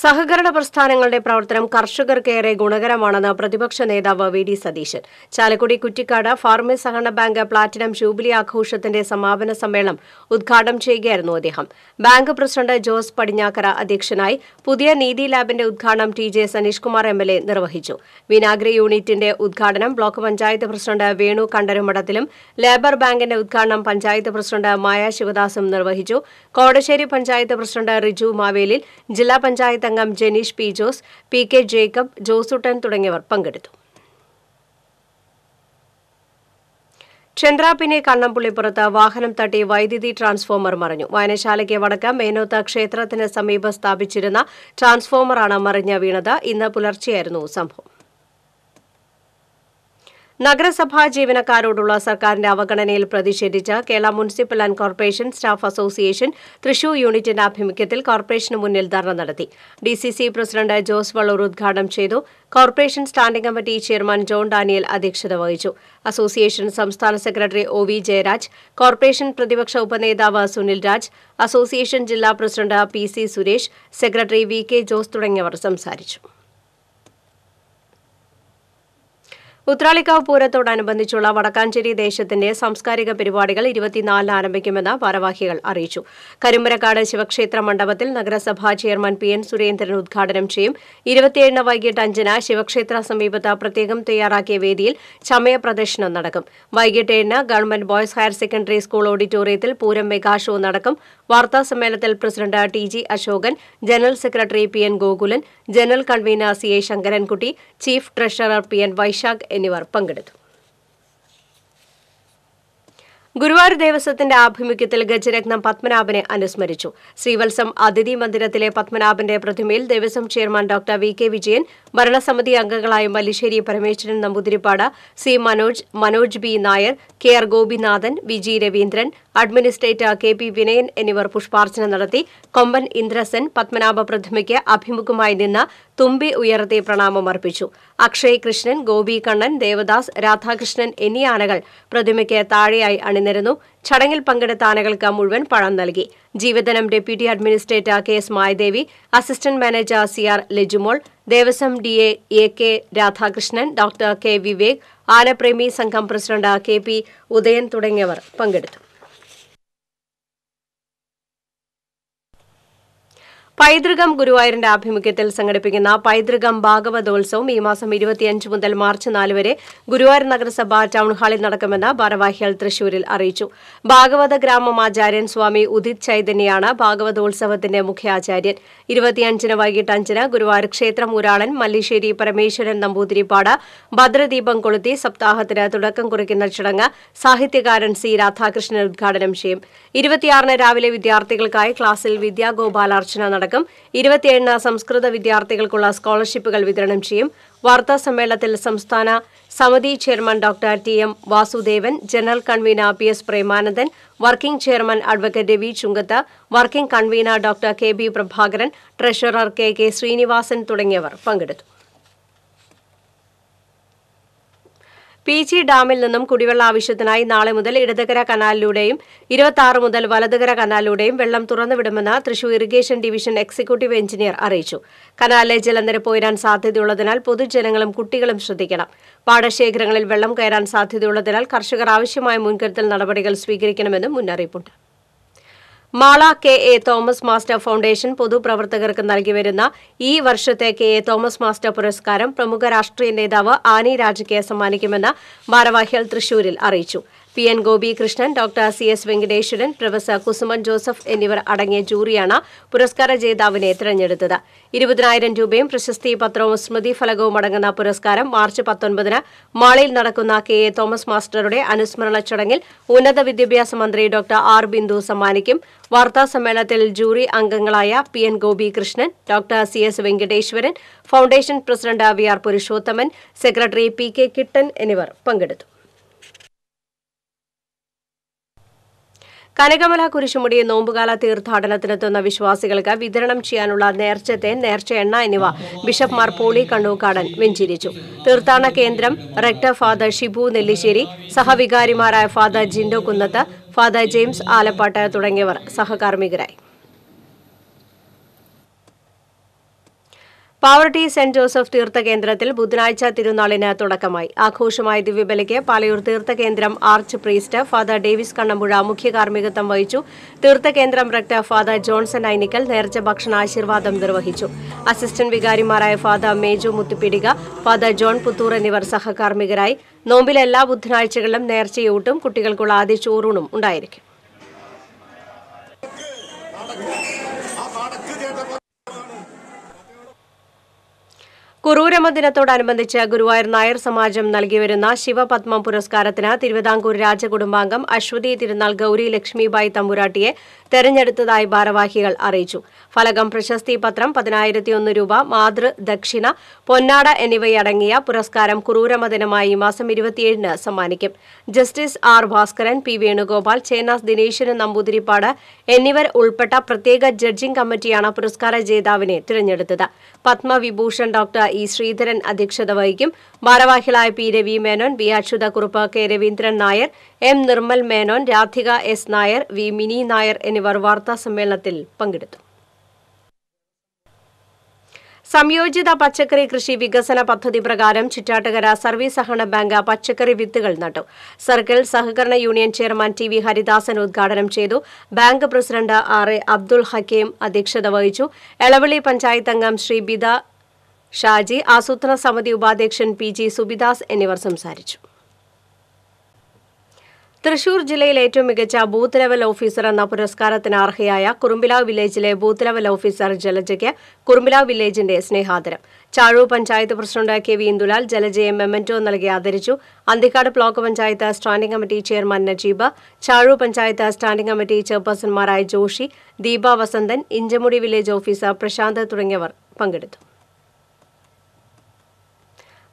സഹകരണ പ്രസ്ഥാനങ്ങളുടെ പ്രവർത്തനം കർഷകർക്കേറെ ഗുണകരമാണെന്ന് പ്രതിപക്ഷ നേതാവ് V D Satheesan. Chalakudy Kuttikkad farmers സഹകരണ ബാങ്ക് പ്ലാറ്റിനം ജൂബിലി ആഘോഷത്തിന്റെ സമാപന സമ്മേളനം ഉദ്ഘാടനം ചെയ്യുകയായിരുന്നു അദ്ദേഹം. ബാങ്ക് പ്രസിഡന്റ് ജോസ് പടിഞ്ഞാക്കര അധ്യക്ഷനായി. പുതിയ നീതി ലാബിന്റെ ഉദ്ഘാടനം T J Saneesh Kumar M L A നിർവഹിച്ചു. വിനാഗിരി യൂണിറ്റിന്റെ ഉദ്ഘാടനം ബ്ലോക്ക് പഞ്ചായത്ത് പ്രസിഡന്റ് വേണു കണ്ടരുമഠത്തിലും ലേബർ ബാങ്കിന്റെ ഉദ്ഘാടനം പഞ്ചായത്ത് പ്രസിഡന്റ് മായ ശിവദാസും നിർവഹിച്ചു. കോടശ്ശേരി പഞ്ചായത്ത് പ്രസിഡന്റ് റിജു മാവേലിൽ, ജില്ലാ പഞ്ചായത്ത് അംഗം Janeesh P Jose, P K Jacob, Josuttan തുടങ്ങിയവർ പങ്കെടുത്തു. ചന്ദ്രാപിനെ കണ്ണമ്പുള്ളിപ്പുറത്ത് വാഹനം തട്ടി വൈദ്യുതി ട്രാൻസ്ഫോമർ മറിഞ്ഞു. വായനശാലയ്ക്ക് വടക്ക് മേനോത്ത ക്ഷേത്രത്തിന് സമീപം സ്ഥാപിച്ചിരുന്ന ട്രാൻസ്ഫോമറാണ് മറിഞ്ഞ് വീണത്. ഇന്ന് പുലർച്ചെയായിരുന്നു സംഭവം. നഗരസഭാ ജീവനക്കാരോടുള്ള സർക്കാരിന്റെ അവഗണനയിൽ പ്രതിഷേധിച്ച് Kerala municipal and corporation staff association Thrissur യൂണിറ്റിന്റെ ആഭിമുഖ്യത്തിൽ കോർപ്പറേഷന് മുന്നിൽ ധർണ നടത്തി. D C C president Jose Vallur ഉദ്ഘാടനം ചെയ്തു. Corporation standing committee chairman John Daniel അധ്യക്ഷത വഹിച്ചു. അസോസിയേഷൻ സംസ്ഥാന secretary O V Jayaraj, corporation പ്രതിപക്ഷ ഉപനേതാവ് സുനിൽ രാജ്, അസോസിയേഷൻ ജില്ലാ president P C Suresh, secretary V K Jose തുടങ്ങിയവർ സംസാരിച്ചു. ഉത്രാളിക്കാവ് പൂരത്തോടനുബന്ധിച്ചുള്ള വടക്കാഞ്ചേരി ദേശത്തിന്റെ സാംസ്കാരിക പരിപാടികൾ ഇരുപത്തിനാലിന് ആരംഭിക്കുമെന്ന് ഭാരവാഹികൾ അറിയിച്ചു. കരുമ്പരക്കാട് ശിവക്ഷേത്ര മണ്ഡപത്തിൽ നഗരസഭാ ചെയർമാൻ പി എൻ സുരേന്ദ്രൻ ഉദ്ഘാടനം ചെയ്യും. ഇരുപത്തിയേഴിന് വൈകിട്ട് അഞ്ചിന് ശിവക്ഷേത്ര സമീപത്ത് പ്രത്യേകം തയ്യാറാക്കിയ വേദിയിൽ ചമയ പ്രദർശനം നടക്കും. വൈകിട്ട് ഏഴിന് government boys higher secondary school ഓഡിറ്റോറിയത്തിൽ പൂരം മെഗാഷോ നടക്കും. വാർത്താസമ്മേളനത്തിൽ president T G Ashokan, general secretary P N Gokulan, general convener C A Sankarankutty, chief treasurer P N Vaishakh എന്നിവർ പങ്കെടുത്തു. ഗുരുവായൂർ ദേവസ്വത്തിന്റെ ആഭിമുഖ്യത്തിൽ ഗജരത്നം പത്മനാഭനെ അനുസ്മരിച്ചു. ശ്രീവത്സം അതിഥി മന്ദിരത്തിലെ പത്മനാഭന്റെ പ്രതിമയിൽ Devaswom chairman doctor V K Vijayan, ഭരണസമിതി അംഗങ്ങളായ Mallissery Parameswaran Namboodiripad, C Manoj, Manoj B Nair, K R Gopinathan, V G Raveendran, administrator K P Vinayan എന്നിവർ പുഷ്പാർച്ചന നടത്തി. കൊമ്പൻ ഇന്ദ്രസൻ പത്മനാഭ പ്രതിമയ്ക്ക് അഭിമുഖമായി നിന്ന് തുമ്പി ഉയർത്തി പ്രണാമം അർപ്പിച്ചു. അക്ഷയ് കൃഷ്ണൻ, ഗോപി കണ്ണൻ, ദേവദാസ്, രാധാകൃഷ്ണൻ എന്നീ ആനകൾ പ്രതിമയ്ക്ക് താഴെയായി അണിനിരുന്നു. ചടങ്ങിൽ പങ്കെടുത്ത ആനകൾക്ക് മുഴുവൻ പഴം നൽകി. ജീവധനം deputy administrator K S Mayadevi, assistant manager C R Lajumol, Devaswom D A K Radhakrishnan, doctor K Vivek, ആനപ്രേമി സംഘം പ്രസിഡന്റ് കെ പി ഉദയൻ തുടങ്ങിയവർ പങ്കെടുത്തു. പൈതൃകം ഗുരുവായൂരിന്റെ ആഭിമുഖ്യത്തിൽ സംഘടിപ്പിക്കുന്ന പൈതൃകം ഭാഗവതോത്സവം ഈ മാസം ഇരുപത്തിയഞ്ച് മുതൽ മാർച്ച് നാല് വരെ ഗുരുവായൂർ നഗരസഭ ടൌൺഹാളിൽ നടക്കുമെന്ന് ഭാരവാഹികൾ തൃശൂരിൽ അറിയിച്ചു. ഭാഗവത ഗ്രാമമാചാര്യൻ സ്വാമി ഉദിത് ചൈതന്യയാണ് ഭാഗവതോത്സവത്തിന്റെ മുഖ്യാചാര്യൻ. ഇരുപത്തിയഞ്ചിന് വൈകിട്ട് അഞ്ചിന് ഗുരുവായൂർ ക്ഷേത്രം ഊരാളൻ മല്ലിശ്ശേരി പരമേശ്വരൻ നമ്പൂതിരിപ്പാട് ഭദ്രദീപം കൊളുത്തി സപ്താഹത്തിന് തുടക്കം കുറിക്കുന്ന ചടങ്ങ് സാഹിത്യകാരൻ സി രാധാകൃഷ്ണൻ ഉദ്ഘാടനം ചെയ്യും. ഇരുപത്തിയാറിന് രാവിലെ വിദ്യാർത്ഥികൾക്കായി ക്ലാസിൽ വിദ്യാഗോപാലാർച്ചന നടക്കും. ഇരുപത്തിയേഴിന് സംസ്കൃത വിദ്യാർത്ഥികൾക്കുള്ള സ്കോളർഷിപ്പുകൾ വിതരണം ചെയ്യും. വാർത്താസമ്മേളനത്തിൽ സംസ്ഥാന സമിതി chairman doctor T M Vasudevan, general convener P S Premanandan, working chairman advocate Ravi Chunkath, working convener doctor K B Prabhakaran, treasurer K K Sreenivasan തുടങ്ങിയവർ പങ്കെടുത്തു. പീച്ചി ഡാമിൽ നിന്നും കുടിവെള്ള ആവശ്യത്തിനായി നാളെ മുതൽ ഇടതുകര കനാലിലൂടെയും ഇരുപത്തിയാറ് മുതൽ വലതുകര കനാലിലൂടെയും വെള്ളം തുറന്നുവിടുമെന്ന് Thrissur irrigation division executive engineer അറിയിച്ചു. കനാലിലെ ജലനിരപ്പ് ഉയരാൻ സാധ്യതയുള്ളതിനാൽ പൊതുജനങ്ങളും കുട്ടികളും ശ്രദ്ധിക്കണം. പാടശേഖരങ്ങളിൽ വെള്ളം കയറാൻ സാധ്യതയുള്ളതിനാൽ കർഷകർ ആവശ്യമായ മുൻകരുതൽ നടപടികൾ സ്വീകരിക്കണമെന്നും മുന്നറിയിപ്പുണ്ട്. Mala K A Thomas master foundation പൊതുപ്രവർത്തകർക്ക് നൽകിവരുന്ന ഈ വർഷത്തെ കെ എ തോമസ് മാസ്റ്റർ പുരസ്കാരം പ്രമുഖ രാഷ്ട്രീയ നേതാവ് ആനി രാജയ്ക്ക് സമ്മാനിക്കുമെന്ന് ഭാരവാഹികൾ തൃശൂരിൽ അറിയിച്ചു. P N Gopikrishnan, doctor C S Venkateswaran, professor Kusuman Joseph എന്നിവർ അടങ്ങിയ ജൂറിയാണ് പുരസ്കാര ജേതാവിനെ തിരഞ്ഞെടുത്തത്. ഇരുപതിനായിരം രൂപയും പ്രശസ്തി പത്രവും സ്മൃതി ഫലകവും അടങ്ങുന്ന പുരസ്കാരം മാർച്ച് പത്തൊൻപതിന് മാളയിൽ നടക്കുന്ന കെ എ തോമസ് മാസ്റ്ററുടെ അനുസ്മരണ ചടങ്ങിൽ ഉന്നത വിദ്യാഭ്യാസ മന്ത്രി ഡോക്ടർ ആർ ബിന്ദു സമ്മാനിക്കും. വാർത്താസമ്മേളനത്തിൽ ജൂറി അംഗങ്ങളായ P N Gopikrishnan, doctor C S Venkateswaran, foundation president V R Purushothaman, secretary P K Kittan എന്നിവർ പങ്കെടുത്തു. കനകമല കുരിശുമുടി നോമ്പുകാല തീർത്ഥാടനത്തിനെത്തുന്ന വിശ്വാസികൾക്ക് വിതരണം ചെയ്യാനുള്ള നേർച്ചത്തേൻ, നേർച്ച എണ്ണ എന്നിവ ബിഷപ്പ്മാർ പോളി കണ്ണൂക്കാടൻ വെഞ്ചിരിച്ചു. തീർത്ഥാടന കേന്ദ്രം റെക്ടർ ഫാദർ ഷിബു നെല്ലിശ്ശേരി, സഹവികാരിമാരായ father Jindo Kunnath, father James Alappad തുടങ്ങിയവർ സഹകാർമ്മികരായി. പാവർട്ടി സെന്റ് ജോസഫ് തീർത്ഥകേന്ദ്രത്തിൽ ബുധനാഴ്ച തിരുനാളിന് തുടക്കമായി. ആഘോഷമായ ദിവ്യബലിക്ക് പാലയൂർ തീർത്ഥകേന്ദ്രം arch priest father Davis Kannampuzha മുഖ്യകാർമ്മികത്വം വഹിച്ചു. തീർത്ഥകേന്ദ്രം റക്ടർ ഫാദർ ജോൺസൺ ഐനിക്കൽ നേർച്ച ഭക്ഷണ ആശീർവാദം നിർവഹിച്ചു. അസിസ്റ്റന്റ് വികാരിമാരായ father Meju Muthupidika, father John Puthur എന്നിവർ സഹകാർമ്മികരായി. നോമ്പിലെ എല്ലാ ബുധനാഴ്ചകളിലും നേർച്ചയൂട്ടും കുട്ടികൾക്കുള്ള ആദ്യ ചോറൂണും ഉണ്ടായിരിക്കും. കുറൂരമ ദിനത്തോടനുബന്ധിച്ച് ഗുരുവായൂർ നായർ സമാജം നൽകിവരുന്ന ശിവപത്മം പുരസ്കാരത്തിന് തിരുവിതാംകൂർ രാജകുടുംബാംഗം അശ്വതി തിരുനാൾ ഗൌരി ലക്ഷ്മിബായി തമ്പുരാട്ടിയെ തെരഞ്ഞെടുത്തതായി ഭാരവാഹികൾ അറിയിച്ചു. ഫലകം, പ്രശസ്തി പത്രം, പതിനായിരത്തി ഒന്ന് രൂപ, മാതൃദക്ഷിണ, പൊന്നാട എന്നിവയടങ്ങിയ പുരസ്കാരം കുറൂരമ ദിനമായി ഈ മാസം ഇരുപത്തിയേഴിന് സമ്മാനിക്കും. Justice R Bhaskaran, P Venugopal, Chenas ദിനേശന് നമ്പൂതിരിപ്പാട് എന്നിവർ ഉൾപ്പെട്ട പ്രത്യേക ജഡ്ജിംഗ് കമ്മിറ്റിയാണ് പുരസ്കാര ജേതാവിനെ തിരഞ്ഞെടുത്തത്. പത്മവിഭൂഷൺ ഡോക്ടർ ഇ ശ്രീധരൻ അധ്യക്ഷത വഹിക്കും. ഭാരവാഹികളായ P Ravi Menon, B Achuthakurup, K Raveendran Nair, M Nirmal Menon, Radhika S Nair, V Mini Nair എന്നിവർ വാർത്താ സമ്മേളനത്തിൽ പങ്കെടുത്തു. സംയോജിത പച്ചക്കറി കൃഷി വികസന പദ്ധതി പ്രകാരം ചിറ്റാട്ടുകര സർവീസ് സഹകരണ ബാങ്ക് പച്ചക്കറി വിത്തുകൾ നട്ടു. സർക്കിൾ സഹകരണ union chairman T V Haridasan ഉദ്ഘാടനം ചെയ്തു. Bank president R A Abdul Hakeem അധ്യക്ഷത വഹിച്ചു. എളവള്ളി പഞ്ചായത്ത് അംഗം ശ്രീ ബിദ ഷാജി, ആസൂത്രണ സമിതി ഉപാധ്യക്ഷൻ പി ജി സുബിദാസ് എന്നിവർ സംസാരിച്ചു. തൃശൂർ ജില്ലയിൽ ഏറ്റവും മികച്ച ബൂത്ത് ലെവൽ ഓഫീസർ എന്ന പുരസ്കാരത്തിന് അർഹയായ കുറുമ്പിലാവ് വില്ലേജിലെ ബൂത്ത് ലെവൽ ഓഫീസർ ജലജയ്ക്ക് കുറുമ്പിലാവ് വില്ലേജിന്റെ സ്നേഹാദരം. Chazhur panchayat president K V Indulal ജലജയെ മെമ്മന്റോ നൽകി ആദരിച്ചു. Anthikad block panchayat standing committee chairman Najeeb, Chazhur panchayat standing committee ചെയർപേഴ്സൺമാരായ ജോഷി, ദീപ വസന്തൻ, ഇഞ്ചമുടി വില്ലേജ് ഓഫീസർ പ്രശാന്ത് തുടങ്ങിയവർ പങ്കെടുത്തു.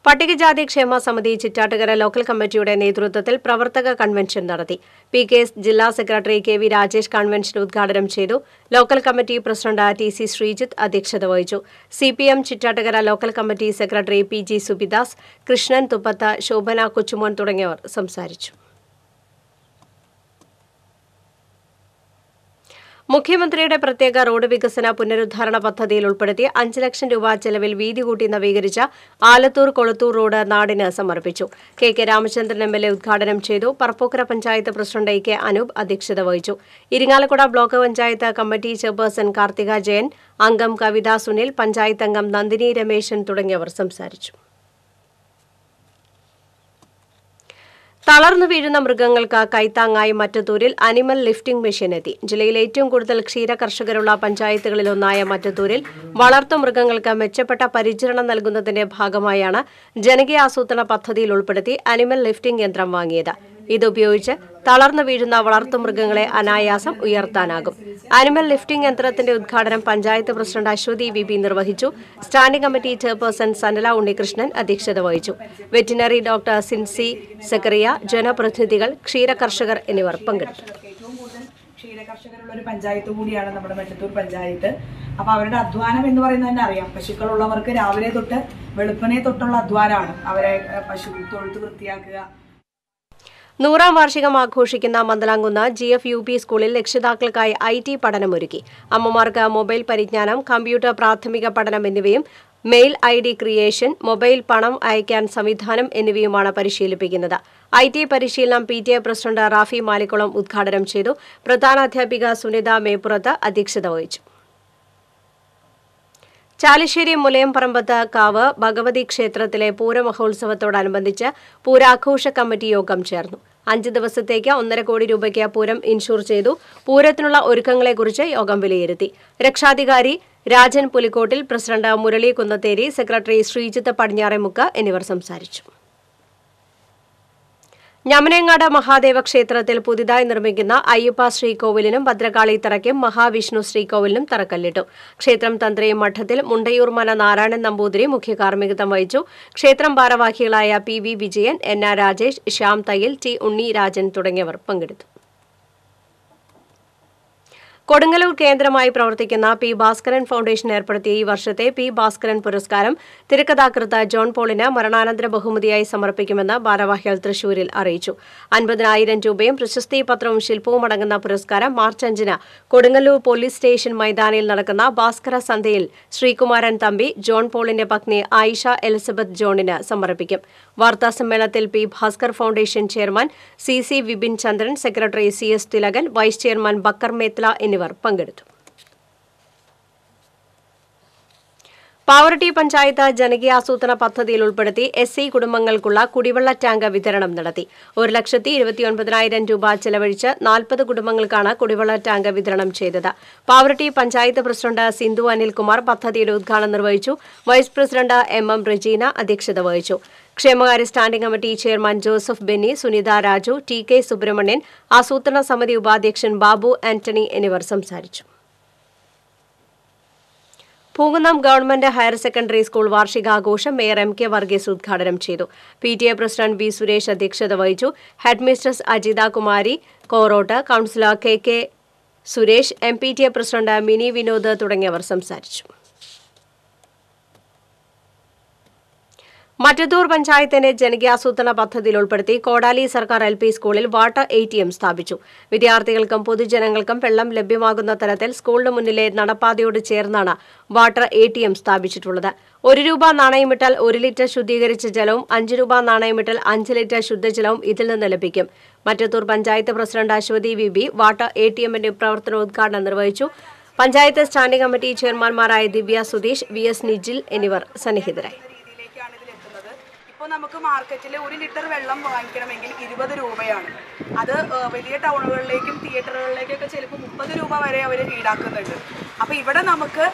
പട്ടികജാതി ക്ഷേമ സമിതി ചിറ്റാട്ടുകര ലോക്കൽ കമ്മിറ്റിയുടെ നേതൃത്വത്തിൽ പ്രവർത്തക കൺവെൻഷൻ നടത്തി. പി കെ എസ് ജില്ലാ secretary K V Rajesh convention ഉദ്ഘാടനം ചെയ്തു. Local committee president T C Sreejith അധ്യക്ഷത വഹിച്ചു. C P M Chittattukara local committee secretary P G Subidas, Krishnan തുപ്പത്ത, Shobhana Kochumon തുടങ്ങിയവർ സംസാരിച്ചു. മുഖ്യമന്ത്രിയുടെ പ്രത്യേക റോഡ് വികസന പുനരുദ്ധാരണ പദ്ധതിയിൽ ഉൾപ്പെടുത്തി അഞ്ച് ലക്ഷം രൂപ ചെലവിൽ വീതി കൂട്ടി നവീകരിച്ച ആലത്തൂർ കൊളുത്തൂർ റോഡ് നാടിന് സമർപ്പിച്ചു. K K Ramachandran M L A ഉദ്ഘാടനം ചെയ്തു. Parappukkara panchayat president A K Anoop അധ്യക്ഷത വഹിച്ചു. Irinjalakuda block panchayat committee chairperson Karthika Jayan, അംഗം കവിത സുനിൽ, പഞ്ചായത്ത് അംഗം നന്ദിനി രമേശൻ തുടങ്ങിയവർ സംസാരിച്ചു. തളർന്നു വീഴുന്ന മൃഗങ്ങൾക്ക് കൈത്താങ്ങായി മറ്റത്തൂരിൽ അനിമൽ ലിഫ്റ്റിംഗ് മെഷീൻ എത്തി. ജില്ലയിൽ ഏറ്റവും കൂടുതൽ ക്ഷീര കർഷകരുള്ള പഞ്ചായത്തുകളിലൊന്നായ മറ്റത്തൂരിൽ വളർത്തു മൃഗങ്ങൾക്ക് മെച്ചപ്പെട്ട പരിചരണം നൽകുന്നതിന്റെ ഭാഗമായാണ് ജനകീയ ആസൂത്രണ പദ്ധതിയിൽ ഉൾപ്പെടുത്തി അനിമൽ ലിഫ്റ്റിംഗ് യന്ത്രം വാങ്ങിയത്. ഇതുപയോഗിച്ച് തളർന്നു വീഴുന്ന വളർത്തുമൃഗങ്ങളെ അനായാസം ഉയർത്താനാകും. അനിമൽ ലിഫ്റ്റിംഗ് യന്ത്രത്തിന്റെ ഉദ്ഘാടനം panchayat president Aswathy V B നിർവഹിച്ചു. Standing committee chairperson Sanala Unnikrishnan അധ്യക്ഷത വഹിച്ചു. വെറ്റിനറി ഡോക്ടർ സിൻസി സക്കറിയ, ജനപ്രതിനിധികൾ, ക്ഷീര കർഷകർ എന്നിവർ പങ്കെടുത്തു. ഏറ്റവും കൂടുതൽ ക്ഷീര കർഷകരുള്ള ഒരു പഞ്ചായത്ത് കൂടിയാണ് നമ്മുടെ മറ്റത്തൂർ പഞ്ചായത്ത്. അപ്പൊ അവരുടെ അധ്വാനം എന്ന് പറയുന്നത് തന്നെ അറിയാം. പശുക്കളുള്ളവർക്ക് രാവിലെ തൊട്ട് വെളുപ്പനെ തൊട്ടുള്ള അധ്വാനമാണ്. അവരെ പശു തൊഴുത്ത് വൃത്തിയാക്കുക. നൂറാം വാർഷികം ആഘോഷിക്കുന്ന Mandalamkunnu G F U P സ്കൂളിൽ രക്ഷിതാക്കൾക്കായി ഐ ടി പഠനമൊരുക്കി. അമ്മമാർക്ക് മൊബൈൽ പരിജ്ഞാനം, കമ്പ്യൂട്ടർ പ്രാഥമിക പഠനം എന്നിവയും mail I D creation, mobile പണം അയക്കാൻ സംവിധാനം എന്നിവയുമാണ് പരിശീലിപ്പിക്കുന്നത്. ഐ ടി പരിശീലനം P T A president Rafi Malikkulam ഉദ്ഘാടനം ചെയ്തു. പ്രധാനാധ്യാപിക സുനിത മേപ്പുറത്ത് അധ്യക്ഷത വഹിച്ചു. ചാലിശ്ശേരി മുലയംപറമ്പത്ത് കാവ് ഭഗവതി ക്ഷേത്രത്തിലെ പൂരമഹോത്സവത്തോടനുബന്ധിച്ച് പൂരാഘോഷ കമ്മിറ്റി യോഗം ചേർന്നു. അഞ്ച് ദിവസത്തേക്ക് ഒന്നര കോടി രൂപയ്ക്ക് പൂരം ഇൻഷൂർ ചെയ്തു. പൂരത്തിനുള്ള ഒരുക്കങ്ങളെക്കുറിച്ച് യോഗം വിലയിരുത്തി. രക്ഷാധികാരി രാജൻ പുലിക്കോട്ടിൽ, പ്രസിഡന്റ് മുരളി കുന്നത്തേരി, സെക്രട്ടറി ശ്രീജിത്ത് പടിഞ്ഞാറേമുക്ക് എന്നിവർ സംസാരിച്ചു. ഞമനേങ്ങാട് മഹാദേവ ക്ഷേത്രത്തിൽ പുതിയതായി നിർമ്മിക്കുന്ന അയ്യപ്പ ശ്രീകോവിലിനും ഭദ്രകാളി തറയ്ക്കും മഹാവിഷ്ണു ശ്രീകോവിലിനും തറക്കല്ലിട്ടു. ക്ഷേത്രം തന്ത്രി മഠത്തിൽ മുണ്ടയൂർ മന നാരായണൻ നമ്പൂതിരി മുഖ്യകാർമ്മികത്വം വഹിച്ചു. ക്ഷേത്രം ഭാരവാഹികളായ P V Vijayan, N R Rajesh, Shyam Thayyal, T Unnirajan തുടങ്ങിയവർ പങ്കെടുത്തു. കൊടുങ്ങല്ലൂർ കേന്ദ്രമായി പ്രവർത്തിക്കുന്ന പി ഭാസ്കരൻ ഫൗണ്ടേഷൻ ഏർപ്പെടുത്തിയ ഈ വർഷത്തെ പി ഭാസ്കരൻ പുരസ്കാരം തിരക്കഥാകൃത്ത് ജോൺ പോളിന് മരണാനന്തര ബഹുമതിയായി സമർപ്പിക്കുമെന്ന് ഭാരവാഹികൾ തൃശൂരിൽ അറിയിച്ചു. അൻപതിനായിരം രൂപയും പ്രശസ്തി പത്രവും ശില്പവും അടങ്ങുന്ന പുരസ്കാരം മാർച്ച് അഞ്ചിന് കൊടുങ്ങല്ലൂർ പോലീസ് സ്റ്റേഷൻ മൈതാനിയിൽ നടക്കുന്ന ഭാസ്കര സന്ധ്യയിൽ ശ്രീകുമാരൻ തമ്പി ജോൺ പോളിന്റെ പത്നി ആയിഷ എലിസബത്ത് ജോണിന് സമർപ്പിക്കും. വാർത്താസമ്മേളനത്തിൽ P Bhaskar foundation chairman C C Vipin Chandran, secretary C S Thilakan, vice chairman Backer Methala എന്നിവർ പങ്കെടുത്തു. പാവറട്ടി പഞ്ചായത്ത് ജനകീയാസൂത്രണ പദ്ധതിയിൽ ഉൾപ്പെടുത്തി എസ് സി കുടുംബങ്ങൾക്കുള്ള കുടിവെള്ള ടാങ്ക് വിതരണം നടത്തി. ഒരു ലക്ഷത്തി ഇരുപത്തിയൊൻപതിനായിരം രൂപ ചെലവഴിച്ച് നാൽപ്പത് കുടുംബങ്ങൾക്കാണ് കുടിവെള്ള ടാങ്ക് വിതരണം ചെയ്തത്. പാവറട്ടി പഞ്ചായത്ത് പ്രസിഡന്റ് സിന്ധു അനിൽകുമാർ പദ്ധതിയുടെ ഉദ്ഘാടനം നിർവഹിച്ചു. Vice president M M Rajeena അധ്യക്ഷത വഹിച്ചു. ക്ഷേമകാര്യ standing committee chairman Joseph Benny, Sunitha Raju, T K Subramanian, ആസൂത്രണ സമിതി ഉപാധ്യക്ഷൻ ബാബു ആന്റണി എന്നിവർ സംസാരിച്ചു. Poonkunnam government higher secondary school വാർഷികാഘോഷം മേയർ എം കെ വർഗീസ് ഉദ്ഘാടനം ചെയ്തു. P T A president V Suresh അധ്യക്ഷത വഹിച്ചു. Headmistress Ajitha Kumari Korott, councillor K K Suresh, M P T A president Mini Vinod തുടങ്ങിയവർ സംസാരിച്ചു. മറ്റത്തൂർ പഞ്ചായത്തിന്റെ ജനകീയാസൂത്രണ പദ്ധതിയിൽ ഉൾപ്പെടുത്തി കോടാലി സർക്കാർ L P school water A T M സ്ഥാപിച്ചു. വിദ്യാർത്ഥികൾക്കും പൊതുജനങ്ങൾക്കും വെള്ളം ലഭ്യമാകുന്ന തരത്തിൽ സ്കൂളിന് മുന്നിലെ നടപ്പാതയോട് ചേർന്നാണ് വാട്ടർ എ ടി എം സ്ഥാപിച്ചിട്ടുള്ളത്. ഒരു രൂപ നാണയമിട്ടാൽ ഒരു ലിറ്റർ ശുദ്ധീകരിച്ച ജലവും അഞ്ച് രൂപ നാണയമിട്ടാൽ അഞ്ച് ലിറ്റർ ശുദ്ധജലവും ഇതിൽ നിന്ന് ലഭിക്കും. Mattathur panchayat president Aswathy V B water A T എമ്മിന്റെ പ്രവർത്തനോദ്ഘാടനം നിർവഹിച്ചു. പഞ്ചായത്ത് സ്റ്റാൻഡിംഗ് കമ്മിറ്റി ചെയർമാൻമാരായ ദിവ്യ സുധീഷ്, വി എസ് നിജിൽ എന്നിവർ സന്നിഹിതരായി. ഇപ്പോൾ നമുക്ക് മാർക്കറ്റിൽ ഒരു ലിറ്റർ വെള്ളം വാങ്ങിക്കണമെങ്കിൽ ഇരുപത് രൂപയാണ്. അത് വലിയ ടൗണുകളിലേക്കും തിയേറ്ററുകളിലേക്കൊക്കെ ചിലപ്പോൾ മുപ്പത് രൂപ വരെ അവർ ഈടാക്കുന്നുണ്ട്. അപ്പോൾ ഇവിടെ നമുക്ക്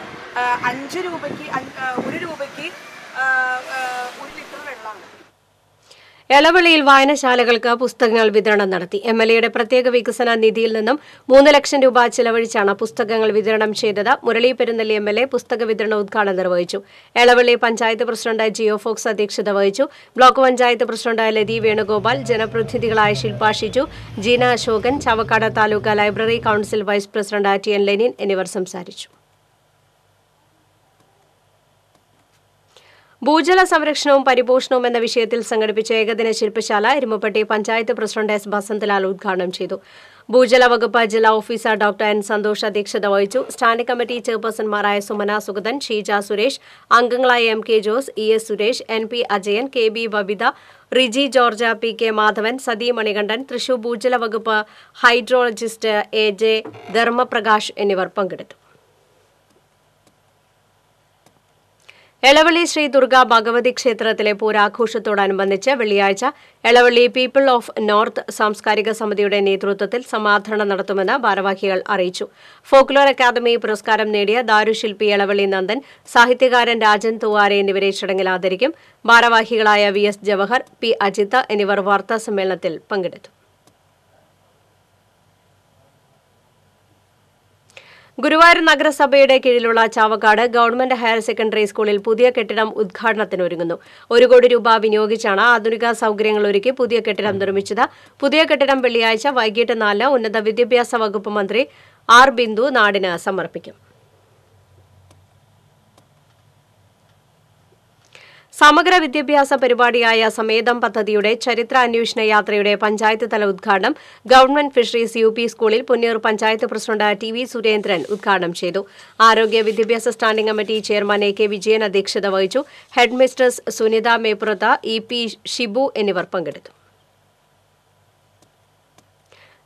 അഞ്ച് രൂപയ്ക്ക് ഒരു രൂപയ്ക്ക് ഒരു ലിറ്റർ വെള്ളമാണ്. എളവള്ളിയിൽ വായനശാലകൾക്ക് പുസ്തകങ്ങൾ വിതരണം നടത്തി. എം എൽ എയുടെ പ്രത്യേക വികസന നിധിയിൽ നിന്നും മൂന്ന് ലക്ഷം രൂപ ചെലവഴിച്ചാണ് പുസ്തകങ്ങൾ വിതരണം ചെയ്തത്. Murali Perunnelli M L A പുസ്തക വിതരണ ഉദ്ഘാടനം നിർവഹിച്ചു. എളവള്ളി പഞ്ചായത്ത് പ്രസിഡന്റ് ജിയോ ഫോക്സ് അധ്യക്ഷത വഹിച്ചു. ബ്ലോക്ക് പഞ്ചായത്ത് പ്രസിഡന്റ് ലതി വേണുഗോപാൽ, ജനപ്രതിനിധികളായ Shilpa Shiju, Jeena Ashokan, Chavakkad taluk library council vice president T N Lenin എന്നിവർ സംസാരിച്ചു. ഭൂജല സംരക്ഷണവും പരിപോഷണവും എന്ന വിഷയത്തിൽ സംഘടിപ്പിച്ച ഏകദിന ശില്പശാല എരുമപ്പെട്ടി പഞ്ചായത്ത് പ്രസിഡന്റ് എസ് ബസന്തലാൽ ഉദ്ഘാടനം ചെയ്തു. ഭൂജല വകുപ്പ് ജില്ലാ ഓഫീസർ ഡോക്ടർ എൻ സന്തോഷ് അധ്യക്ഷത വഹിച്ചു. സ്റ്റാൻഡിംഗ് കമ്മിറ്റി ചെയർപേഴ്സൺമാരായ സുമന സുഗതൻ, ഷീജ സുരേഷ്, അംഗങ്ങളായ M K Jose, E S Suresh, N P Ajayan, K B Babitha, Riji George, P K Madhavan, Sathi Manikandan, Thrissur ഭൂജല വകുപ്പ് ഹൈഡ്രോളജിസ്റ്റ് എ ജെ ധർമ്മപ്രകാശ് എന്നിവർ പങ്കെടുത്തു. എളവള്ളി ശ്രീ ദുർഗ ഭഗവതി ക്ഷേത്രത്തിലെ പൂരാഘോഷത്തോടനുബന്ധിച്ച് വെള്ളിയാഴ്ച എളവള്ളി പീപ്പിൾ ഓഫ് നോർത്ത് സാംസ്കാരിക സമിതിയുടെ നേതൃത്വത്തിൽ സമാധരണം നടത്തുമെന്ന് ഭാരവാഹികൾ അറിയിച്ചു. ഫോക്ലോർ അക്കാദമി പുരസ്കാരം നേടിയ ദാരുശില്പി എളവള്ളി നന്ദൻ, സാഹിത്യകാരൻ രാജൻ തുവാരെ എന്നിവരെ ചടങ്ങിൽ ആദരിക്കും. ഭാരവാഹികളായ V S Jawahar, P Ajitha എന്നിവർ വാർത്താസമ്മേളനത്തിൽ പങ്കെടുത്തു. ഗുരുവായൂർ നഗരസഭയുടെ കീഴിലുള്ള ചാവക്കാട് ഗവൺമെന്റ് ഹയർ സെക്കൻഡറി സ്കൂളിൽ പുതിയ കെട്ടിടം ഉദ്ഘാടനത്തിനൊരുങ്ങുന്നു. ഒരു കോടി രൂപ വിനിയോഗിച്ചാണ് ആധുനിക സൌകര്യങ്ങളൊരുക്കി പുതിയ കെട്ടിടം നിർമ്മിച്ചത്. പുതിയ കെട്ടിടം വെള്ളിയാഴ്ച വൈകിട്ട് നാലിന് ഉന്നത വിദ്യാഭ്യാസ വകുപ്പ് മന്ത്രി ആർ ബിന്ദു നാടിന് സമർപ്പിക്കും. സമഗ്ര വിദ്യാഭ്യാസ പരിപാടിയായ സമേതം പദ്ധതിയുടെ ചരിത്ര അന്വേഷണ യാത്രയുടെ പഞ്ചായത്ത് തല ഉദ്ഘാടനം ഗവൺമെന്റ് ഫിഷറീസ് യു പി സ്കൂളിൽ Ponniyur panchayat president T V Surendran ഉദ്ഘാടനം ചെയ്തു. ആരോഗ്യ വിദ്യാഭ്യാസ standing committee chairman A K Vijayan അധ്യക്ഷത വഹിച്ചു. Head mistress Sunitha Meppurath, E P Shibu എന്നിവർ പങ്കെടുത്തു.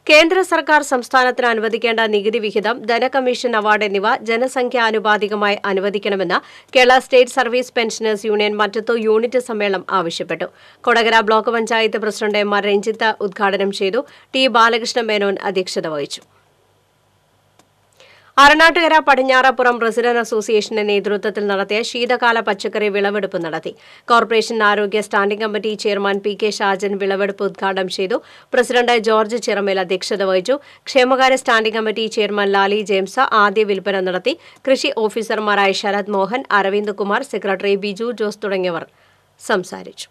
കേന്ദ്ര സർക്കാർ സംസ്ഥാനത്തിന് അനുവദിക്കേണ്ട നികുതി വിഹിതം, ധനകമ്മീഷൻ അവാർഡ് എന്നിവ ജനസംഖ്യാനുപാതികമായി അനുവദിക്കണമെന്ന് Kerala state service pensioners union Mattathur unit സമ്മേളനം ആവശ്യപ്പെട്ടു. Kodakara block panchayat president M R Ranjith ഉദ്ഘാടനം ചെയ്തു. ടി ബാലകൃഷ്ണ മേനോൻ അധ്യക്ഷത വഹിച്ചു. അറനാട്ടുകര പടിഞ്ഞാറപ്പുറം റസിഡന്റ് അസോസിയേഷന്റെ നേതൃത്വത്തിൽ നടത്തിയ ശീതകാല പച്ചക്കറി വിളവെടുപ്പ് നടത്തി. കോർപ്പറേഷൻ ആരോഗ്യ standing committee chairman P K Shajan വിളവെടുപ്പ് ഉദ്ഘാടനം ചെയ്തു. പ്രസിഡന്റ് ജോർജ് ചിറമേൽ അധ്യക്ഷത വഹിച്ചു. ക്ഷേമകാര്യ standing committee chairman Lali James ആദ്യ വിൽപ്പന നടത്തി. കൃഷി ഓഫീസർമാരായ ശരത് മോഹൻ, അരവിന്ദ് കുമാർ, സെക്രട്ടറി ബിജു ജോസ് തുടങ്ങിയവർ സംസാരിച്ചു.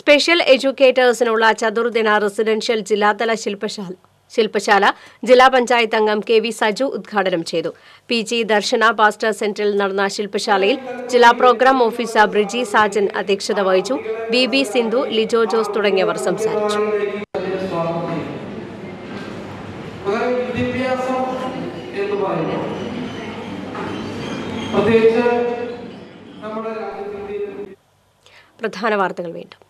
സ്പെഷ്യൽ എഡ്യൂക്കേറ്റേഴ്സിനുള്ള ചതുർദിന റെസിഡൻഷ്യൽ ജില്ലാതല ശില്പശാല ശില്പശാല ജില്ലാ പഞ്ചായത്ത് അംഗം കെ വി സജു ഉദ്ഘാടനം ചെയ്തു. പി ജി ദർശന പാസ്റ്റർ സെന്ററിൽ നടന്ന ശില്പശാലയിൽ ജില്ലാ പ്രോഗ്രാം ഓഫീസർ ബ്രിജി സാജൻ അധ്യക്ഷത വഹിച്ചു. ബി ബി സിന്ധു, ലിജോ ജോസ് തുടങ്ങിയവർ സംസാരിച്ചു. പ്രധാന വാർത്തകൾ വീണ്ടും.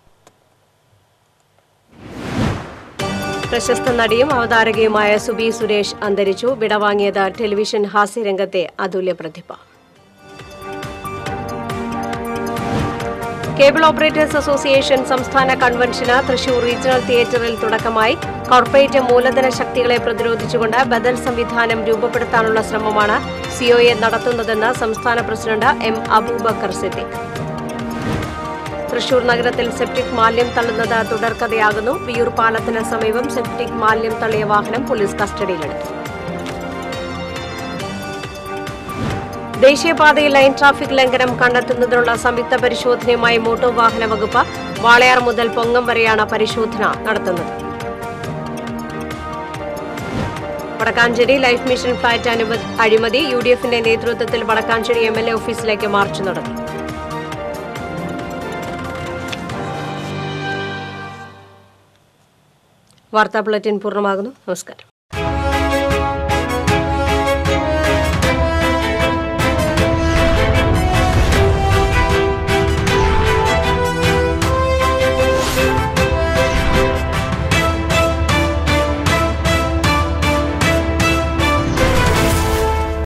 പ്രശസ്ത നടിയും അവതാരകയുമായ സുബി സുരേഷ് അന്തരിച്ചു. വിടവാങ്ങിയത് ടെലിവിഷൻ ഹാസ്യരംഗത്തെ അതുല്യ പ്രതിഭ. കേബിൾ ഓപ്പറേറ്റേഴ്സ് അസോസിയേഷൻ സംസ്ഥാന കൺവെൻഷന് തൃശൂർ റീജിയണൽ തിയേറ്ററിൽ തുടക്കമായി. കോർപ്പറേറ്റ് മൂലധന ശക്തികളെ പ്രതിരോധിച്ചുകൊണ്ട് ബദൽ സംവിധാനം രൂപപ്പെടുത്താനുള്ള ശ്രമമാണ് സിഒയെ നടത്തുന്നതെന്ന് സംസ്ഥാന പ്രസിഡന്റ് എം അബൂബക്കർ സിദ്ദിഖ്. തൃശൂർ നഗരത്തിൽ സെപ്റ്റിക് മാലിന്യം തള്ളുന്നത് തുടർക്കഥയാകുന്നു. വിയൂർ പാലത്തിന് സമീപം സെപ്റ്റിക് മാലിന്യം തള്ളിയ വാഹനം പോലീസ് കസ്റ്റഡിയിലെടുത്തു. ദേശീയപാതയിൽ ലൈൻ ട്രാഫിക് ലംഘനം കണ്ടെത്തുന്നതിനുള്ള സംയുക്ത പരിശോധനയുമായി മോട്ടോർ വാഹന വകുപ്പ്. വാളയാർ മുതൽ പൊങ്ങം വരെയാണ് പരിശോധന നടത്തുന്നത്. വടക്കാഞ്ചേരി ലൈഫ് മിഷൻ ഫ്ളാറ്റ് അഴിമതി. യു ഡി എഫിന്റെ നേതൃത്വത്തിൽ വടക്കാഞ്ചേരി എം എൽ എ ഓഫീസിലേക്ക് മാർച്ച് നടത്തി. വാർത്താ ബുള്ളറ്റിൻ പൂർണ്ണമാകുന്നു. നമസ്കാരം.